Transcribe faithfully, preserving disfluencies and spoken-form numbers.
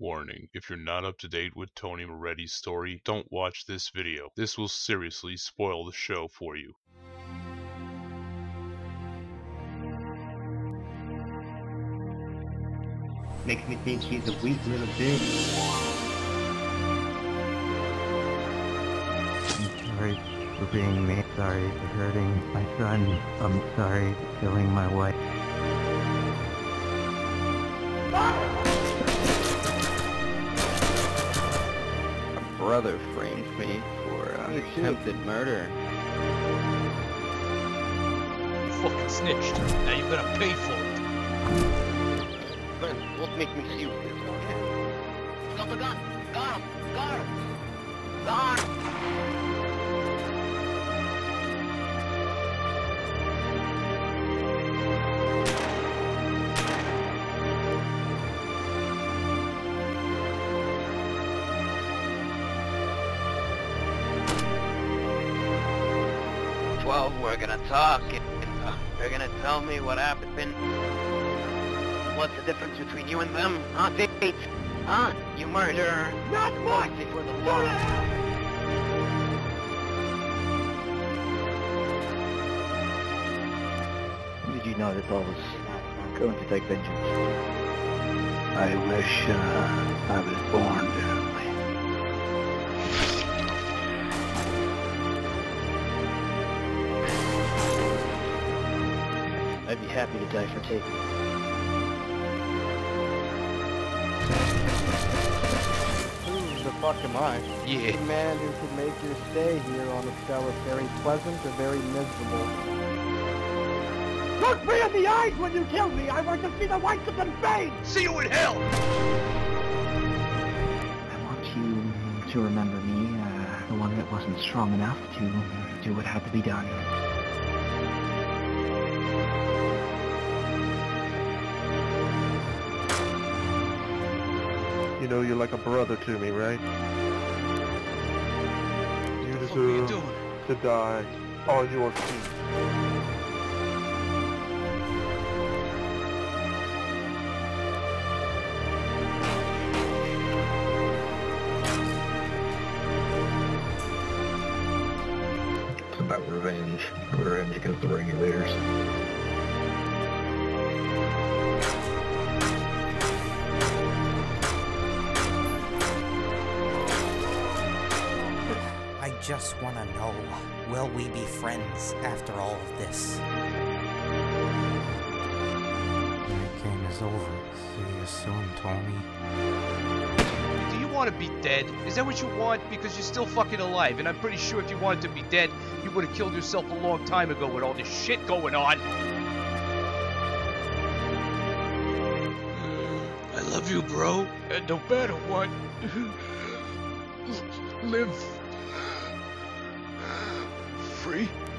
Warning, if you're not up to date with Tony Moretti's story, don't watch this video. This will seriously spoil the show for you. Makes me think he's a weak little bitch. I'm sorry for being me. Sorry for hurting my son. I'm sorry for killing my wife. Brother framed me for uh, attempted murder. You fucking snitched. Now you better pay for it. Friend, what make me see this? Stop the gun! Guard! Guard! Guard! We're gonna talk, and they're gonna tell me what happened. What's the difference between you and them? Huh, Bates? Huh? You murderer. Not much! For the law. Did you know that I was going to take vengeance? I wish uh, I was born differently. I'd be happy to die for Kate. Who the fuck am I? Yeah. The man who could make your stay here on Excella very pleasant or very miserable. Look me in the eyes when you kill me! I want to see the whites of them fade! See you in hell! I want you to remember me, uh, the one that wasn't strong enough to do what had to be done. You know, you're like a brother to me, right? You deserve you to die on your feet. It's about revenge. Revenge against the regulators. I just want to know, will we be friends after all of this? Your game is over. See you soon, Tony. Do you want to be dead? Is that what you want? Because you're still fucking alive, and I'm pretty sure if you wanted to be dead, you would have killed yourself a long time ago with all this shit going on. I love you, bro. And no matter what, live free.